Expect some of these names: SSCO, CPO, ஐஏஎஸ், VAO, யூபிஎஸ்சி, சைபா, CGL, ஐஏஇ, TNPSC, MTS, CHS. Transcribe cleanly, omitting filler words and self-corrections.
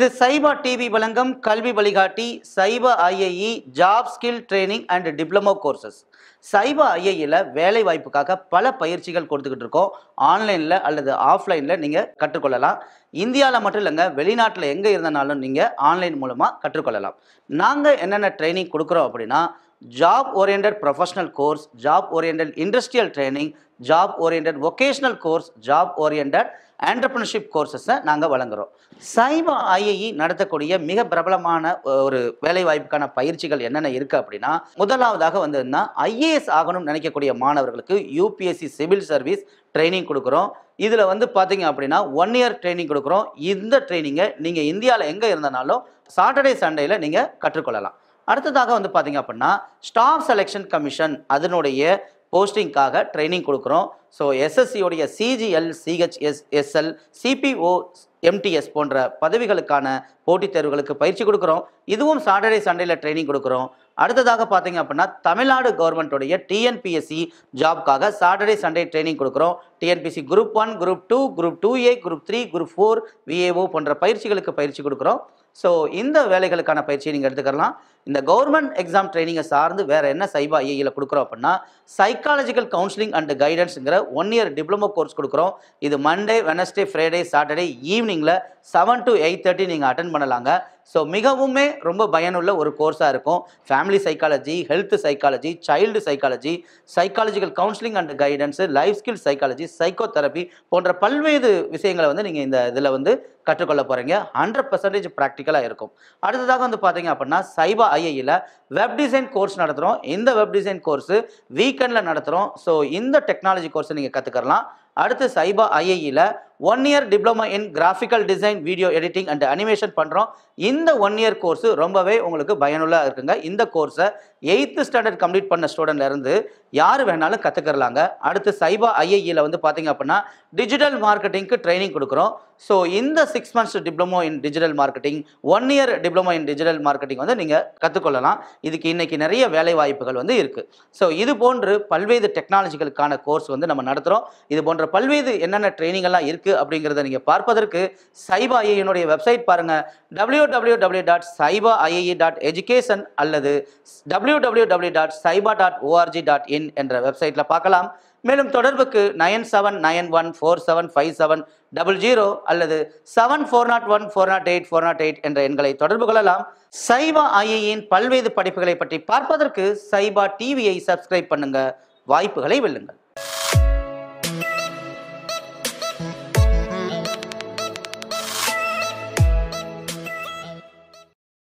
இது சைபா டிவி வழங்கும் கல்வி வழிகாட்டி சைபா ஐஏஇ job skill training and diploma courses. சைபா ஐஏஇயில் வேலை வாய்ப்புக்காக பல பயிற்சிகள் கொடுத்துக்கிட்டு இருக்கோம். ஆன்லைனில் அல்லது ஆஃப்லைனில் நீங்கள் கற்றுக்கொள்ளலாம். இந்தியாவில் மட்டும் இல்லைங்க, வெளிநாட்டில் எங்கே இருந்தனாலும் நீங்கள் ஆன்லைன் மூலமாக கற்றுக்கொள்ளலாம். நாங்கள் என்னென்ன ட்ரைனிங் கொடுக்குறோம் அப்படின்னா, job orient professional course, job orient industrial training, job orient vocational course, job orient entrepreneurship கோர்சஸை நாங்கள் வழங்குகிறோம். சைபா ஐஏஇ நடத்தக்கூடிய மிக பிரபலமான ஒரு வேலைவாய்ப்புக்கான பயிற்சிகள் என்னென்ன இருக்குது அப்படின்னா, முதலாவதாக வந்ததுன்னா ஐஏஎஸ் ஆகணும்னு நினைக்கக்கூடிய மாணவர்களுக்கு யூபிஎஸ்சி சிவில் சர்வீஸ் ட்ரைனிங் கொடுக்குறோம். இதில் வந்து பார்த்தீங்க அப்படின்னா 1 இயர் ட்ரைனிங் கொடுக்குறோம். இந்த ட்ரைனிங்கை நீங்கள் இந்தியாவில் எங்கே இருந்தனாலும் சாட்டர்டே சண்டேயில் நீங்கள் கற்றுக்கொள்ளலாம். அடுத்ததாக வந்து பார்த்தீங்க அப்படின்னா ஸ்டாஃப் செலெக்ஷன் கமிஷன் அதனுடைய போஸ்டிங்காக ட்ரைனிங் கொடுக்குறோம். ஸோ SSCO உடைய CGL, CHS, SL, CPO, MTS போன்ற பதவிகளுக்கான போட்டித் தேர்வுகளுக்கு பயிற்சி கொடுக்குறோம். இதுவும் சாட்டர்டே சண்டேல ட்ரைனிங் கொடுக்குறோம். அடுத்ததாக பார்த்தீங்க அப்படின்னா தமிழ்நாடு கவர்மெண்ட்டுடைய TNPSC ஜாப்காக சாட்டர்டே சண்டே ட்ரைனிங் கொடுக்குறோம். TNPSC group 1, group 2, group 2A, group 3, group 4, VAO போன்ற பயிற்சிகளுக்கு பயிற்சி கொடுக்குறோம். ஸோ இந்த வேலைகளுக்கான பயிற்சியை நீங்கள் எடுத்துக்கலாம். இந்த கவர்மெண்ட் எக்ஸாம் ட்ரைனிங்கை சார்ந்து வேறு என்ன சைபா ஐஏஇயில் கொடுக்குறோம் அப்படின்னா, சைக்காலஜிக்கல் கவுன்சிலிங் அண்ட் கைடன்ஸுங்கிற 1 இயர் டிப்ளமோ கோர்ஸ் கொடுக்குறோம். இது மண்டே, வெனஸ்டே, ஃப்ரைடே, சாட்டர்டே ஈவினிங்கில் 7 to 8:30 நீங்கள் அட்டன் பண்ணலாங்க. ஸோ மிகவுமே ரொம்ப பயனுள்ள ஒரு கோர்ஸாக இருக்கும். Family psychology, health psychology, child psychology, psychological counselling and guidance, life skill psychology, psycho therapy போன்ற பல்வேறு விஷயங்களை வந்து நீங்கள் இந்த இதில் வந்து கற்றுக்கொள்ள போகிறீங்க. 100% ப்ராக்டிக்கலாக இருக்கும். அடுத்ததாக வந்து பார்த்தீங்க அப்படின்னா சைபா ஐஏஇயில் வெப் டிசைன் கோர்ஸ் நடத்துகிறோம். இந்த வெப் டிசைன் கோர்ஸு வீக்கெண்டில் நடத்துகிறோம். ஸோ இந்த டெக்னாலஜி கோர்ஸை நீங்கள் கற்றுக்கலாம். அடுத்து சைபா ஐஏஇயில் 1 year diploma in graphical design, video editing and animation பண்ணுறோம். இந்த 1 இயர் கோர்ஸு ரொம்பவே உங்களுக்கு பயனுள்ளாக இருக்குங்க. இந்த கோர்ஸை 8th ஸ்டாண்டர்ட் கம்ப்ளீட் பண்ண ஸ்டூடெண்ட்லேருந்து யார் வேணாலும் கற்றுக்கலாங்க. அடுத்து சைபா ஐஏஇயில் வந்து பார்த்தீங்க அப்படின்னா டிஜிட்டல் மார்க்கெட்டிங்க்கு ட்ரைனிங் கொடுக்குறோம். ஸோ இந்த 6 months diploma in digital marketing, 1 year diploma in digital marketing வந்து நீங்கள் கற்றுக்கொள்ளலாம். இதுக்கு இன்றைக்கி நிறைய வேலை வாய்ப்புகள் வந்து இருக்குது. ஸோ இது போன்று பல்வேறு டெக்னாலஜிகளுக்கான கோர்ஸ் வந்து நம்ம நடத்துகிறோம். இது போன்ற பல்வேறு என்னென்ன ட்ரைனிங்கெல்லாம் இருக்குது அப்படிங்கிறத நீங்கள் பார்ப்பதற்கு சைபா ஐஏஇனுடைய வெப்சைட் பாருங்கள். www.cybaiae.education அல்லது www.cyba.org.in என்ற வெப்சைட்டில் பார்க்கலாம். மேலும் தொடர்புக்கு 9791475700 அல்லது 74014848 என்ற எண்களை தொடர்பு கொள்ளலாம். சைபா ஐஏஇன் பல்வேறு படிப்புகளை பற்றி பார்ப்பதற்கு சைபா டிவியை சப்ஸ்கிரைப் பண்ணுங்கள். வாய்ப்புகளை வெல்லுங்கள்.